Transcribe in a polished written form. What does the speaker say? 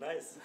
Nice.